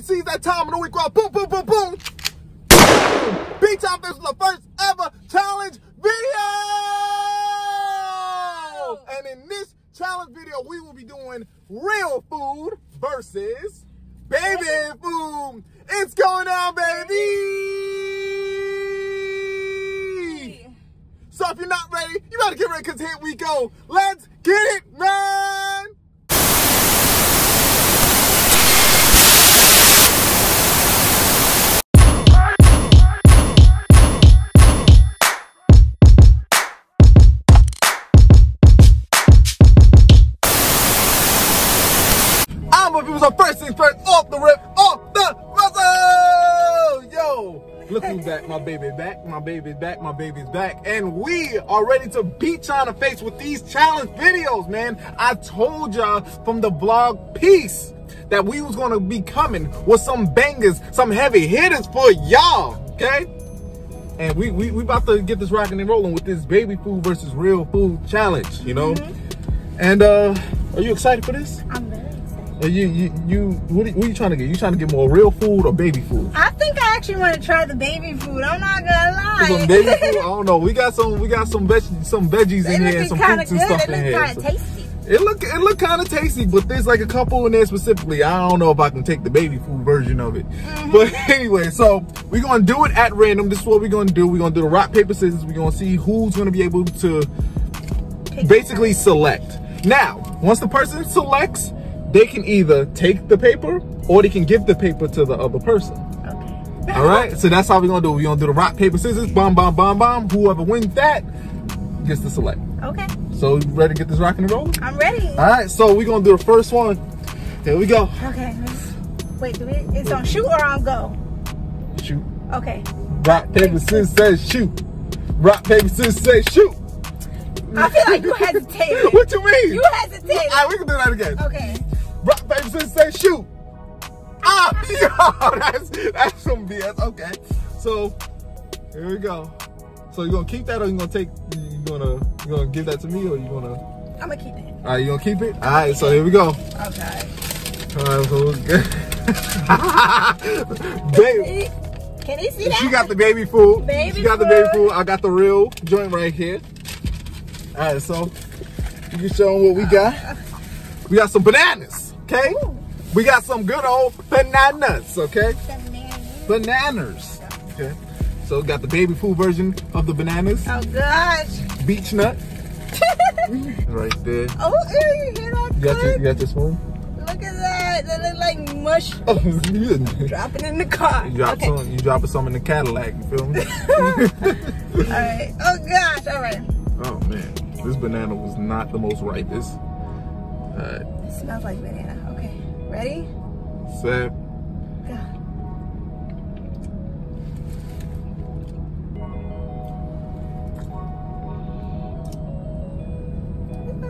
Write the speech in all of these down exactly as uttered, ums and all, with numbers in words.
can see that time of the week where I boom, boom, boom, boom. Beach out, this was the first ever challenge video. And in this challenge video, we will be doing real food versus baby food. It's going down, baby. So if you're not ready, you better get ready, because here we go. Let's get it, man. First things first, off the rip, off the muscle! Yo, look who's back, my baby back, my baby's back, my baby's back. And we are ready to beat China face with these challenge videos, man. I told y'all from the vlog piece that we was gonna be coming with some bangers, some heavy hitters for y'all, okay? And we, we, we about to get this rocking and rolling with this baby food versus real food challenge, you know? Mm-hmm. And uh, are you excited for this? I'm ready. You, you, you, what are, what are you trying to get? You trying to get more real food or baby food? I think I actually want to try the baby food. I'm not gonna lie. Some baby food? I don't know. We got some, we got some veg, some veggies in here and some fruits and stuff in here. It looked kind of tasty. It look, it look kind of tasty, but there's like a couple in there specifically. I don't know if I can take the baby food version of it. Mm-hmm. But anyway, so we're gonna do it at random. This is what we're gonna do. We're gonna do the rock paper scissors. We're gonna see who's gonna be able to pick basically select. Now, once the person selects, they can either take the paper or they can give the paper to the other person. Okay. All right. So that's how we're going to do. We're going to do the rock, paper, scissors. Bomb, bomb, bomb, bomb. Whoever wins that gets to select. Okay. So you ready to get this rock and roll? I'm ready. All right. So we're going to do the first one. Here we go. Okay. Wait, do we, it's on shoot or on go? Shoot. Okay. Rock, paper, scissors says shoot. Rock, paper, scissors says shoot. I feel like you hesitated. What you mean? You hesitated. All right. We can do that again. Okay. Rock, paper, scissors, say shoot. Ah, yo, that's, that's some B S. Okay, so here we go. So you're gonna keep that, or you're gonna take? You're gonna you're gonna give that to me, or you're gonna? I'm gonna keep it. All right, you gonna keep it? All right, so here we go. Okay. All right, so we're good. Baby, can you see that? She got the baby food. Baby she got food. the baby food. I got the real joint right here. All right, so you can show them what we got. We got some bananas. Okay, ooh. We got some good old bananas, okay? Bananas. Bananas. Okay. So we got the baby food version of the bananas. Oh gosh. Beach nut. Right there. Oh, ew, you hear that? You got your, you got your spoon? Look at that. That look like mush. Oh, drop it in the car. You drop okay. some you dropping some in the Cadillac, you feel me? Alright. Oh gosh, alright. Oh man. This banana was not the most ripest. Alright. It smells like banana. Okay, ready? Set. Go.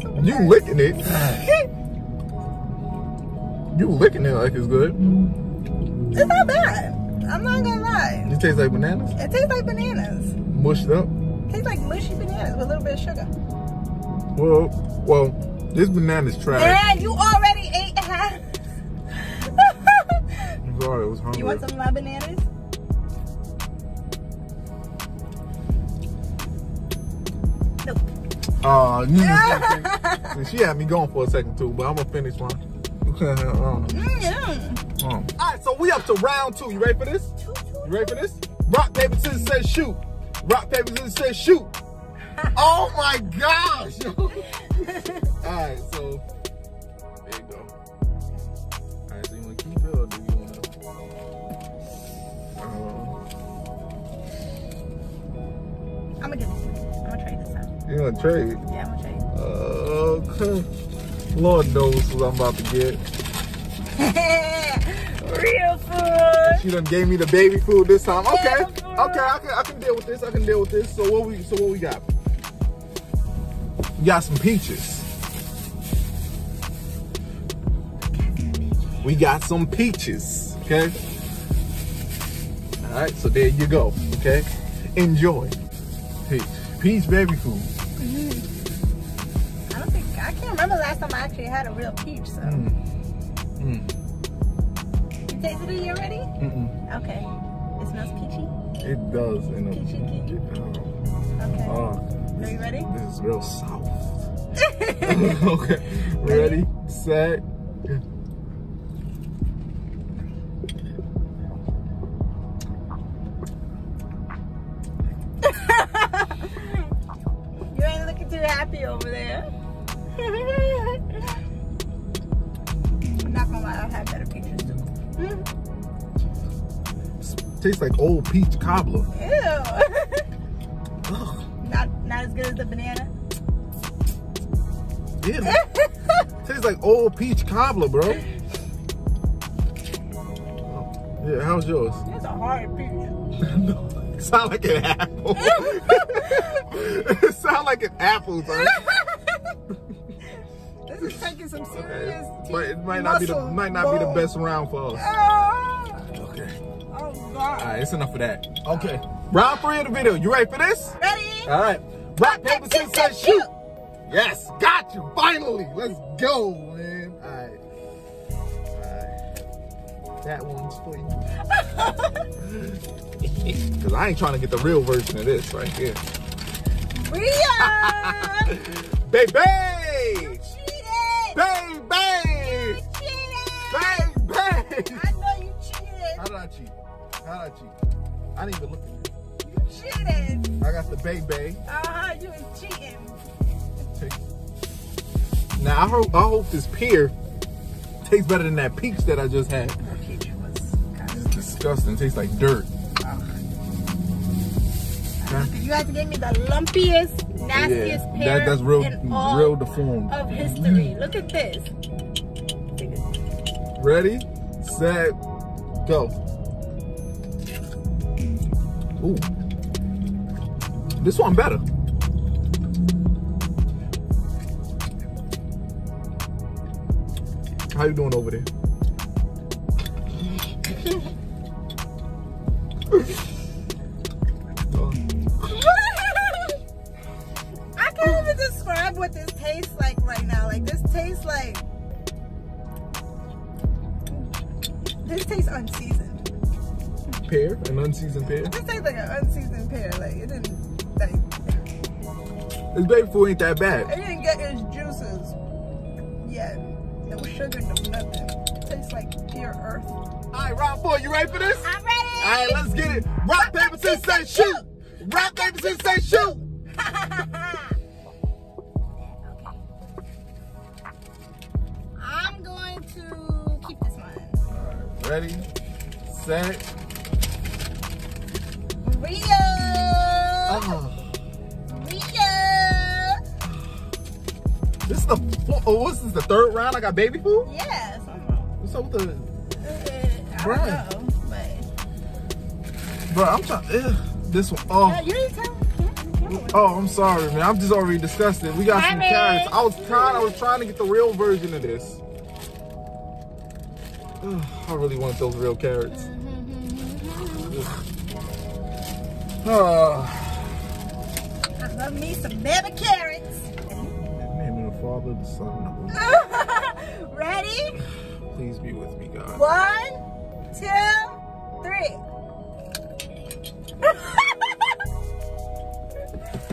So you licking it. You licking it like it's good. It's not bad. I'm not gonna lie. It tastes like bananas? It tastes like bananas. Mushed up? It tastes like mushy bananas with a little bit of sugar. Well, well. This banana's trash. Man, you already ate half. I'm sorry, it was hungry. You want some of my bananas? Nope. Oh, you know, she had me going for a second too, but I'm gonna finish one. Mm-hmm. um. Alright, so we up to round two. You ready for this? You ready for this? Rock, paper, scissors says shoot. Rock, paper, scissors says shoot. Oh my gosh! Alright, so there you go. Alright, so you want to keep it or do you want to? Um, I'm going to I'm gonna trade this out. You going to trade? Yeah, I'm going to trade. Uh, okay. Lord knows what I'm about to get. Real food! She done gave me the baby food this time. Okay, okay, I can, I can deal with this. I can deal with this. So what we, so what we got? We got some peaches. We got some peaches, okay? All right, so there you go, okay? Enjoy. Peach, peach baby food. Mm-hmm. I don't think, I can't remember the last time I actually had a real peach, so. Mm. Mm. Days of the year already? Mm-mm. Okay. It smells peachy? It does. In a, peachy key. Uh, okay. Uh, this, Are you ready? This is real soft. Okay. Ready, set, go. You ain't looking too happy over there. I'm not gonna lie, I've had better peaches too. Mm. Tastes like old peach cobbler. Ew. not, not as good as the banana. Yeah. Tastes like old peach cobbler, bro. Yeah, how's yours? That's a hard peach. No, it sounds like an apple. It sounds like an apple, bro. This is taking some serious okay. But it might not be the might not bowl. be the best round for us. Uh, okay. Oh God. All right, it's enough for that. Okay. Round three of the video. You ready for this? Ready. All right. Rock, paper, scissors, shoot. shoot. Yes, got you, finally. Let's go, man. All right. All right. That one's for you. Because I ain't trying to get the real version of this right here. Rhea! Baby! You cheated! Baby! You cheated! Baby! I know you cheated. How did I cheat? How did I cheat? I didn't even look at you. You cheated. I got the baby. Uh-huh, you was cheating. Now I hope, I hope this pear tastes better than that peach that I just had. That peach was disgusting. It's disgusting. It tastes like dirt. Wow. Okay. You guys gave me the lumpiest, nastiest yeah, pear that, that's real, in all real deformed. Of history. Look at this. Ready, set, go. Ooh, this one better. How you doing over there? I can't even describe what this tastes like right now. Like this tastes like this tastes unseasoned. Pear? An unseasoned pear? This tastes like an unseasoned pear. Like it didn't like this baby food ain't that bad. It didn't get its juices yet. No sugar, no nothing. It tastes like pure earth. All right, round four. You ready for this? I'm ready. All right, let's get it. Rock, paper, scissors, say shoot. Rock, paper, scissors, say shoot. I'm going to keep this one. All right, ready, set. Rio. Oh. This is the oh, what's this? The third round? I got baby food? Yes. What's up with the? Uh, I Brian? don't know, but... Bro, I'm trying. Ugh, this one. Oh. No, you didn't tell me. Oh, I'm sorry, man. I'm just already disgusted. We got Hi, some man. carrots. I was trying. I was trying to get the real version of this. Ugh, I really want those real carrots. Oh. I love me some baby carrots. Father, the Son, and the Holy Spirit. Ready? Please be with me, God. One, two, three.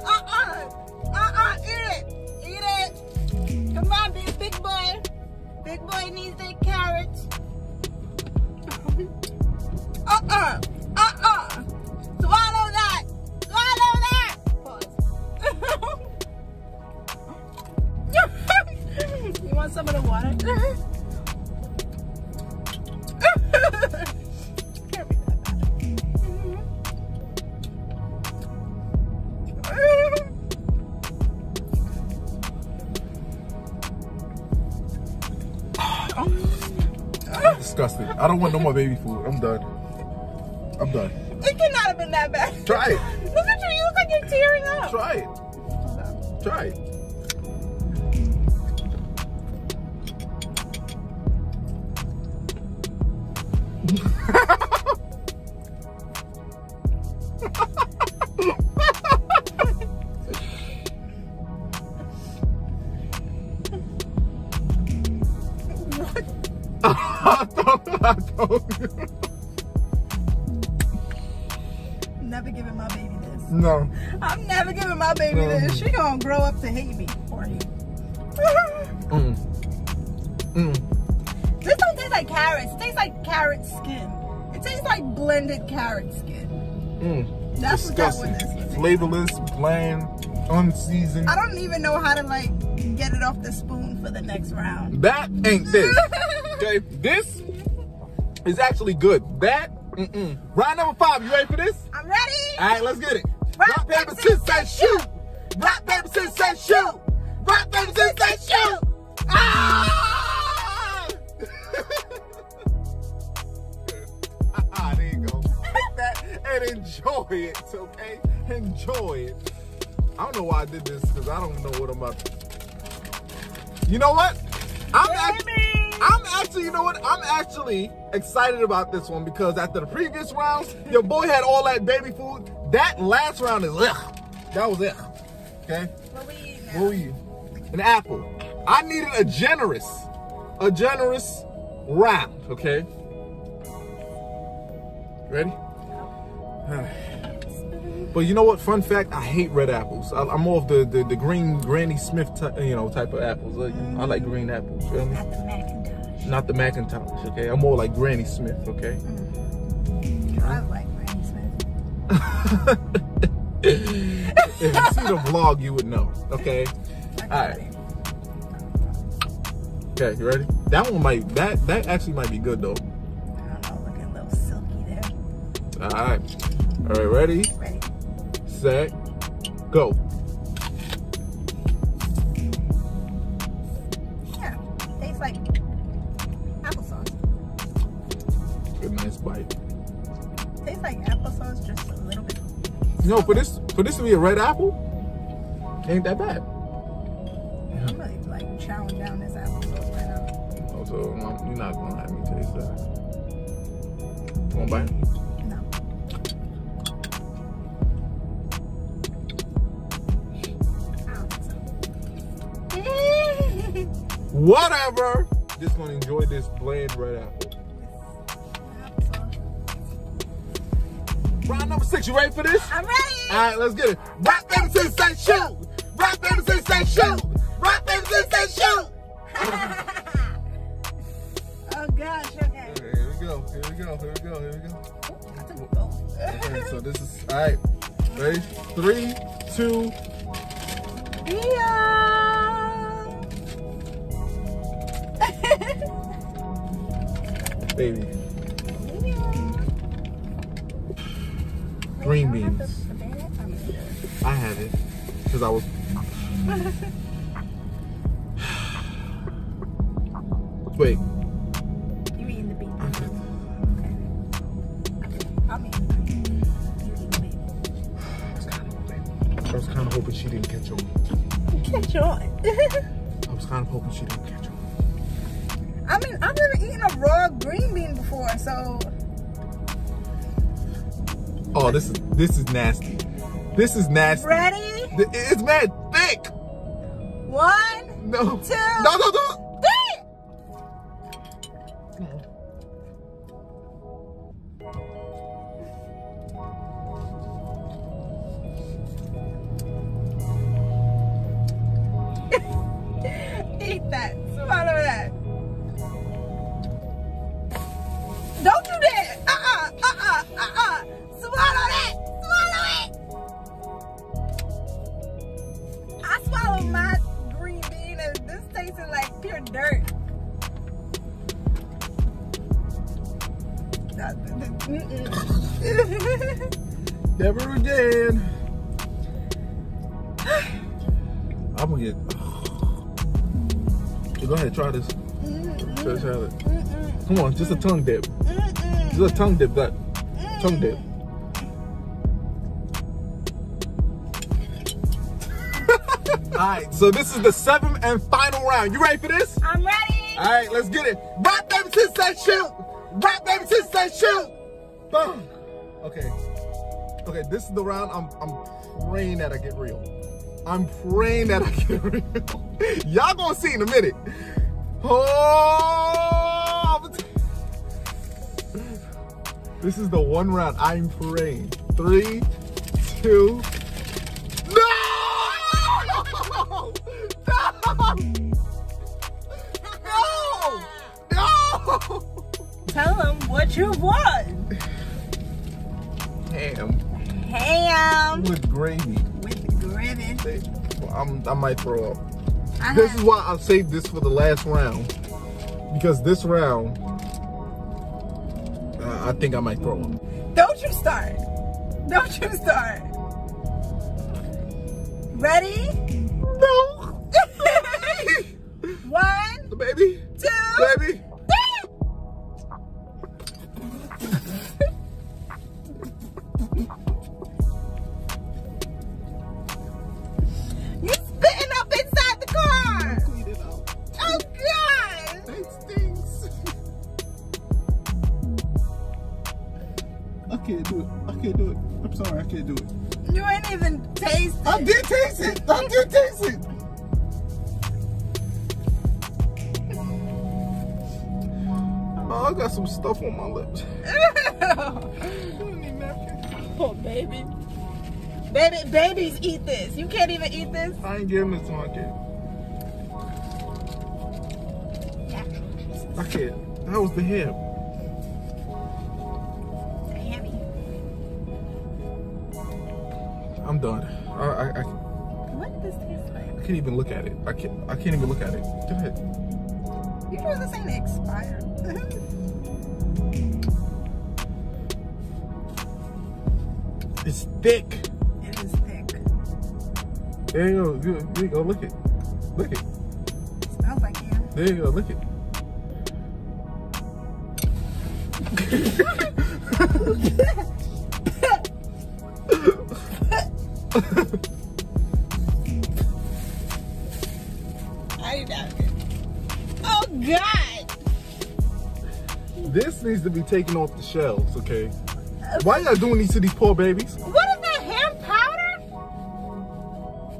uh-uh. Uh-uh. Eat it. Eat it. Come on, big, big boy. Big boy needs that carrot. uh-uh. Uh-uh. Swallow that. Swallow that. Pause. You want some of the water? I'm disgusted. I don't want no more baby food. I'm done. I'm done. It cannot have been that bad. Try it. Look at you. You look like you're tearing up. Try it. Try it. I thought I I'm never giving my baby this. No. I'm never giving my baby no. this. She gonna grow up to hate me or him. mm. Mm. This don't taste like carrots. It tastes like carrot skin. It tastes like blended carrot skin. Mm. That's disgusting. What that one is. Flavorless, bland, unseasoned. I don't even know how to like get it off the spoon for the next round. That ain't this. Okay, this is actually good. That. Mm-mm. Round number five. You ready for this? I'm ready. All right, let's get it. Rock, paper, scissors, shoot. Rock, paper, scissors, shoot. Rock, paper, scissors, shoot. Ah! Ah, there you go. Take that and enjoy it. Okay, enjoy it. I don't know why I did this because I don't know what I'm up to. You know what? I'm actually. I'm actually, you know what? I'm actually excited about this one because after the previous rounds, your boy had all that baby food. That last round is ugh. That was it. Okay? What we eat now? What we eat? An apple. I needed a generous, a generous round, okay? Ready? But you know what? Fun fact, I hate red apples. I, I'm more of the, the, the green Granny Smith you know, type of apples. Like, mm. I like green apples. Really? Not the Macintosh. Not the Macintosh, okay? I'm more like Granny Smith, okay? Mm. I like Granny Smith. If you see the vlog, you would know, okay? All right. Okay, you ready? That one might, that, that actually might be good, though. I don't know, looking a little silky there. All right. All right, ready? Ready. Set, go. Yeah, tastes like applesauce. Good, nice bite. Tastes like applesauce, just a little bit. You know, for this, for this to be a red apple, ain't that bad. Yeah. I'm really like chowing down this applesauce right now. Oh, so um, you're not gonna have me taste that. One bite. Whatever. Just gonna enjoy this bland red apple. Round number six. You ready for this? I'm ready. All right, let's get it. Rock paper scissors and shoot. Rock paper scissors and shoot. Rock paper scissors and shoot. Oh gosh. Okay. Here we go. Here we go. Here we go. Here we go. I took a bowl. Okay, so this is all right. Ready? Three, two. Yeah. Baby. Yeah. Green beans. I have it. Because I was. Wait. You're eating the beans. Okay. I'm eating the beans. You're eating the beans. I was kind of hoping. I was kind of hoping she didn't catch on. Catch on? I was kind of hoping she didn't catch on. I mean, I've never eaten a raw green bean before, so. Oh, this is this is nasty. This is nasty. Ready? It's mad thick. One. No. Two. No, no, no. Three. No. Eat that. Swallow that. Don't do that! Uh-uh, uh-uh, uh-uh! Swallow that! Swallow it! I swallowed my green bean and this tasted like pure dirt. Never again. I'm gonna get... So go ahead, try this. Mm-hmm. Try, try it. Mm-hmm. Come on, just a tongue dip. This is a tongue dip, that mm. tongue dip. All right, so this is the seventh and final round. You ready for this? I'm ready. All right, let's get it. Rock, paper, scissors, shoot. Rock, paper, scissors, shoot. Boom. Okay. Okay, this is the round I'm I'm praying that I get real. I'm praying that I get real. Y'all gonna see in a minute. Oh. This is the one round I'm praying. Three, two, no! No! Tell them what you want. Ham. Ham. With gravy. With gravy. I'm, I might throw up. I this is why I saved this for the last round. Because this round, uh, I think I might throw up. Don't you start. Don't you start. Ready? No. One. Baby. Two. Baby. I can't do it. I can't do it. I'm sorry, I can't do it. You ain't even taste it. I did taste it. I did taste it. Oh, I got some stuff on my lips. Oh, baby. Baby, babies eat this. You can't even eat this. I ain't giving this to my kid. I can't. That was the hip. I'm done. I, I, I, what does this taste like? I can't even look at it. I can't. I can't even look at it. Go ahead. You know this ain't expired. It's thick. It is thick. There you go. There you go. Look it. Look it. It smells like you. There you go. Look it. I doubt it. Oh God! This needs to be taken off the shelves, okay? Why y'all doing these to these poor babies? What is that, ham powder?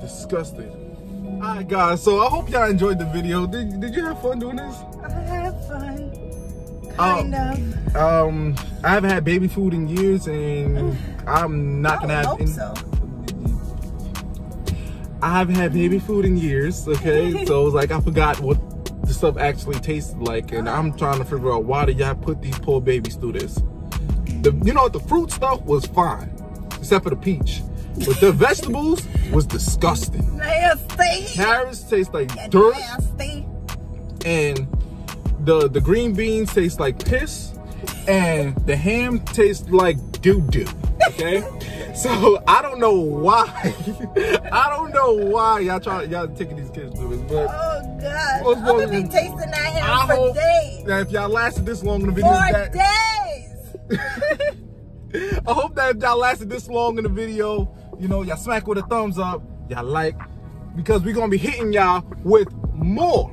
Disgusting. All right, guys. So I hope y'all enjoyed the video. Did Did you have fun doing this? I had fun, kind um, of. Um, I haven't had baby food in years, and I'm not I gonna have. Hope any so. I haven't had baby food in years, okay? So it was like I forgot what the stuff actually tasted like, and I'm trying to figure out why did y'all put these poor babies through this. The, you know, the fruit stuff was fine, except for the peach. But the vegetables was disgusting. Nasty. Carrots taste like Get dirt. Nasty. And the, the green beans taste like piss. And the ham tastes like doo-doo, okay? So I don't know why. I don't know why y'all try y'all taking these kids to this. But oh God, I'm gonna be tasting that ham for days. Now if y'all lasted this long in the video, for days. I hope that if y'all lasted this long in the video, you know, y'all smack with a thumbs up, y'all like, because we're gonna be hitting y'all with more.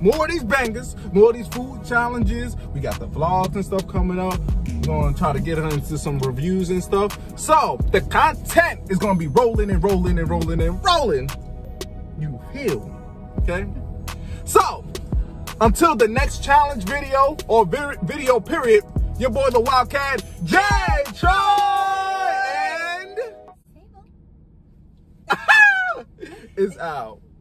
More of these bangers, more of these food challenges. We got the vlogs and stuff coming up. We're gonna try to get her into some reviews and stuff. So the content is gonna be rolling and rolling and rolling and rolling. You heal, okay? So until the next challenge video or video period, your boy the Wildkat Jay Troy and is out.